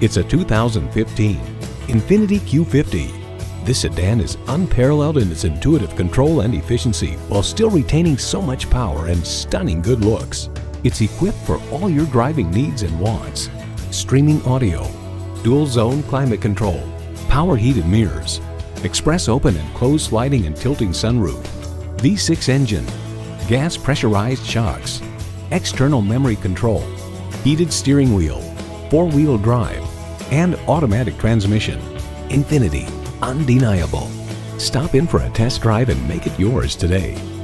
It's a 2015 Infiniti Q50. This sedan is unparalleled in its intuitive control and efficiency while still retaining so much power and stunning good looks. It's equipped for all your driving needs and wants. Streaming audio, dual zone climate control, power heated mirrors, express open and closed sliding and tilting sunroof, V6 engine, gas pressurized shocks, external memory control, heated steering wheel, four-wheel drive, and automatic transmission. Infiniti, undeniable. Stop in for a test drive and make it yours today.